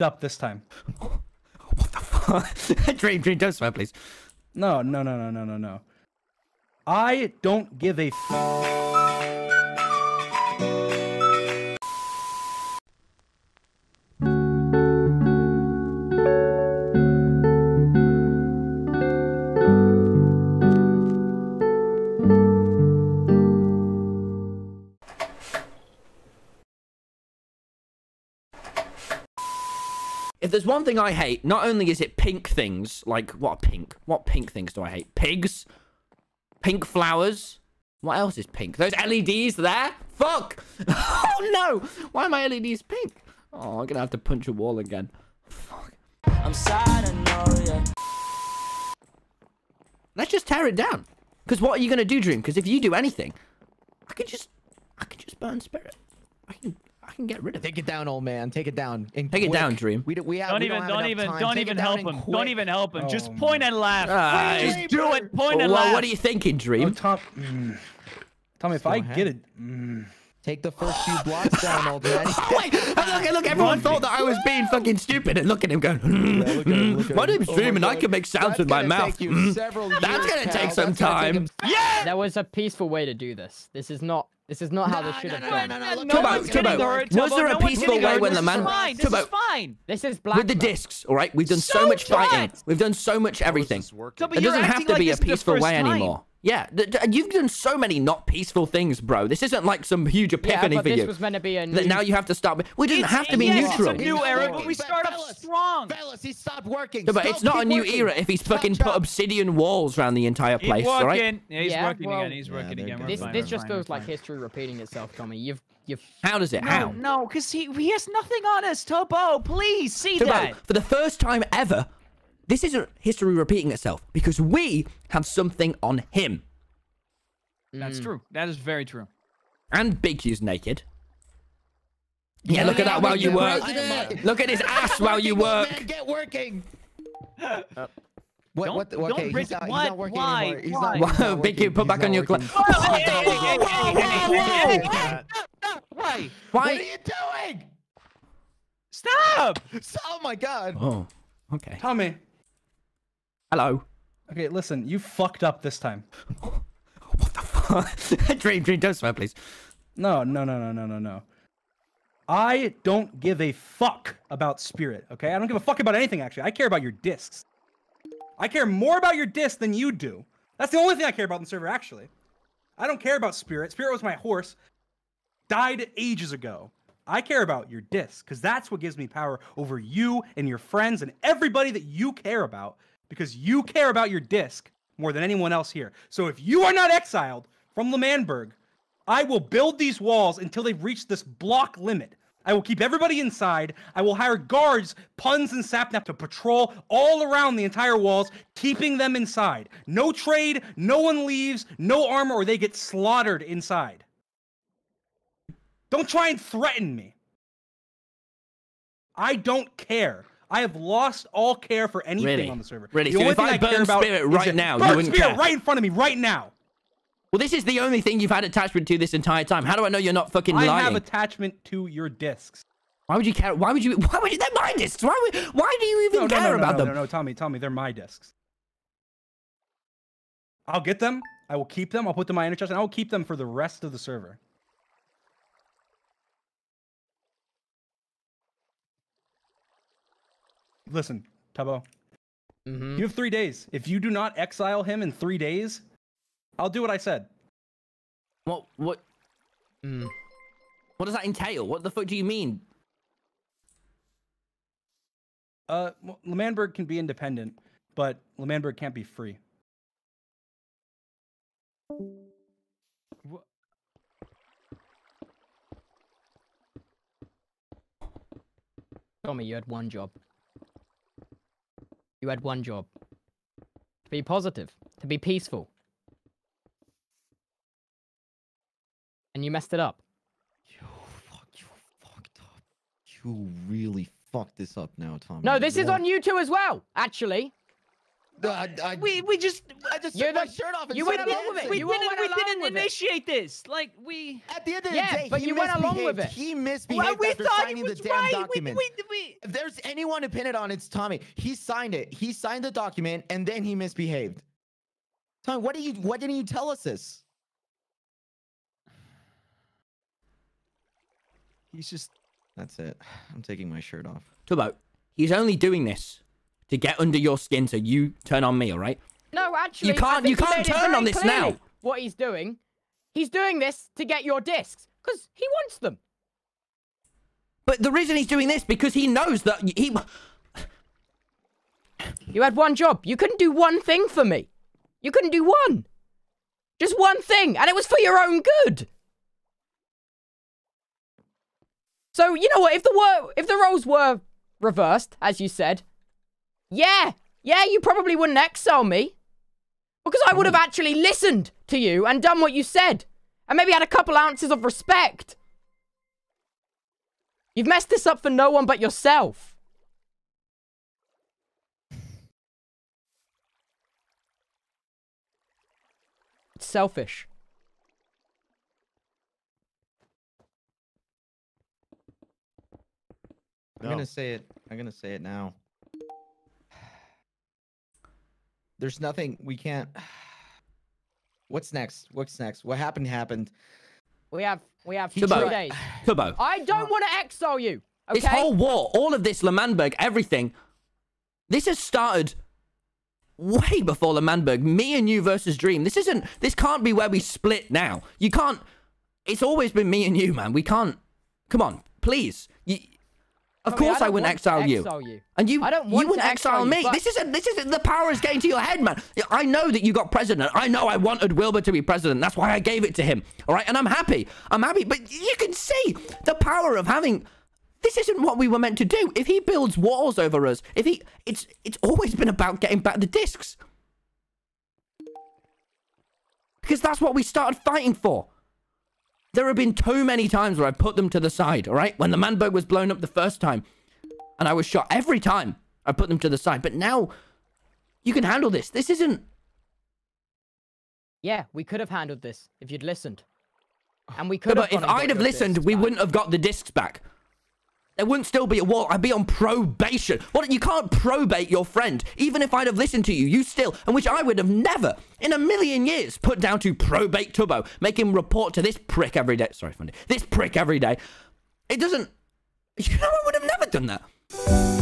up this time. What the fuck? Dream, don't swear, please. No. I don't give a If there's one thing I hate, not only is it pink things, like, what are pink? What pink things do I hate? Pigs? Pink flowers? What else is pink? Those LEDs there? Fuck! Oh no! Why are my LEDs pink? Oh, I'm gonna have to punch a wall again. Fuck. I'm sad, I know, yeah. Let's just tear it down. Because what are you gonna do, Dream? Because if you do anything, I can just burn Spirit. I can get rid of it. Take it down, old man. Take it down. And take it down, Dream. Don't even help him. Quick. Don't even help him. Just point and laugh. Just do it. Point and laugh. What are you thinking, Dream? Oh, Tommy, if I get it. Take the first few blocks down, old man. Wait, look, everyone thought that I was being fucking stupid, and look at him going, my name's Dream, and I can make sounds with my mouth. That's gonna take some time. Yeah! That was a peaceful way to do this. This is not how this should have gone. Tubbo, was there a peaceful way when the man... This is fine. This is black. With the discs, all right? We've done so much fighting. We've done so much everything. It doesn't have to be a peaceful way anymore. Yeah, you've done so many not peaceful things, bro. This isn't like some huge epiphany for you. This was meant to be a new... Now you have to stop. Well, it doesn't have to be neutral. It's a new era, but we start up strong. Fellas, he stopped working. But it's not a new era if he's fucking put obsidian walls around the entire place, all right? Yeah, he's working again. He's working again. This just feels like history repeating itself, Tommy. How does it? How? No, because he has nothing on us, Tubbo. Please see that. For the first time ever. This isn't history repeating itself because we have something on him. That's true. That is very true. And Big Q's naked. Yeah, look at that while you work. Look at his ass while you work. Man, get working. What? Big Q, put back on your clothes. Why? What are you doing? Stop! Oh my God. Oh. Okay. Tommy. Hello. Okay, listen, you fucked up this time. What the fuck? Dream, don't swear, please. No. I don't give a fuck about Spirit, okay? I don't give a fuck about anything, actually. I care about your discs. I care more about your discs than you do. That's the only thing I care about in the server, actually. I don't care about Spirit. Spirit was my horse. Died ages ago. I care about your discs, because that's what gives me power over you and your friends and everybody that you care about, because you care about your disc more than anyone else here. So if you are not exiled from L'Manberg, I will build these walls until they've reached this block limit. I will keep everybody inside. I will hire guards, puns, and Sapnap to patrol all around the entire walls, keeping them inside. No trade, no one leaves, no armor, or they get slaughtered inside. Don't try and threaten me. I don't care. I have lost all care for anything on the server. Really? The only thing I burn care about Spirit right now, you wouldn't care? Burn Spirit right in front of me right now. Well, this is the only thing you've had attachment to this entire time. How do I know you're not fucking lying? I have attachment to your discs. Why would you care? Why would you? They're my discs. Why do you even care about them? No, Tommy, they're my discs. I'll get them. I will keep them. I'll put them in my inner chest, and I will keep them for the rest of the server. Listen, Tubbo, you have 3 days. If you do not exile him in 3 days, I'll do what I said. What does that entail? What the fuck do you mean? L'Manberg can be independent, but L'Manberg can't be free. Tommy, you had one job. You had one job. To be positive. To be peaceful. And you messed it up. You fucked up. You really fucked this up now, Tommy. No, this is on you two as well, actually. I just took my shirt off and you went along with it. We didn't initiate this. Like we. At the end of the day, but you went along with it. He misbehaved after signing the damn document. If there's anyone to pin it on, it's Tommy. He signed it. He signed the document, and then he misbehaved. Tommy, what do you? Why didn't you tell us this? He's just. That's it. I'm taking my shirt off. Tubbo, he's only doing this to get under your skin, so you turn on me, all right? No, actually, you can't turn on this now. What he's doing this to get your discs because he wants them. But the reason he's doing this because he knows that he. You had one job. You couldn't do one thing for me. You couldn't do one. Just one thing, and it was for your own good. So you know what? If the roles were reversed, as you said. Yeah, you probably wouldn't exile me. Because I would have actually listened to you and done what you said. And maybe had a couple ounces of respect. You've messed this up for no one but yourself. It's selfish. No. I'm gonna say it now. There's nothing we can't. What's next? What happened. We have 2 days. Tubbo. I don't want to exile you. Okay? This whole war, all of this L'Manberg, everything. This has started way before L'Manberg. Me and you versus Dream. This can't be where we split now. You can't. It's always been me and you, man. We can't. Come on, please. Of course I wouldn't exile you. And you wouldn't exile me. This is the power is getting to your head, man. I know that you got president. I know I wanted Wilbur to be president. That's why I gave it to him. All right, and I'm happy. But you can see the power of having. This isn't what we were meant to do. If he builds walls over us, it's always been about getting back the discs. Because that's what we started fighting for. There have been too many times where I put them to the side, all right? When the L'Manberg was blown up the first time and I was shot, every time I put them to the side. But now you can handle this. This isn't... Yeah, we could have handled this if you'd listened. And we could have... But if I'd have listened, we wouldn't have got the discs back. There wouldn't still be a wall. I'd be on probation. Well, you can't probate your friend. Even if I'd have listened to you, you still, and which I would have never in a million years put down to probate Tubbo, make him report to this prick every day. Sorry, Fundy. This prick every day. It doesn't, you know, I would have never done that.